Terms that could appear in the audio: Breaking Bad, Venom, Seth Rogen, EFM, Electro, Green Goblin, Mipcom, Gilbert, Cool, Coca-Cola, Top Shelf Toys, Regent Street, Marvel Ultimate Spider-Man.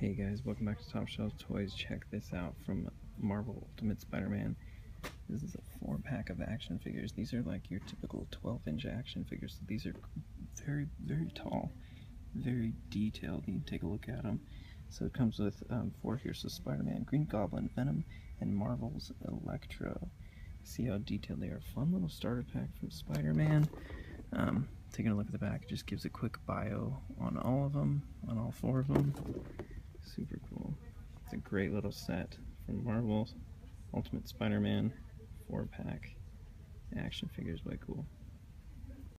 Hey guys, welcome back to Top Shelf Toys. Check this out from Marvel Ultimate Spider-Man. This is a 4-pack of action figures. These are like your typical 12-inch action figures. These are very, very tall, very detailed. You can take a look at them. So it comes with 4 here. So Spider-Man, Green Goblin, Venom, and Marvel's Electro. See how detailed they are. Fun little starter pack from Spider-Man. Taking a look at the back, it just gives a quick bio on all of them, on all 4 of them. Super cool. It's a great little set from Marvel Ultimate Spider-Man 4-pack action figures. Way cool.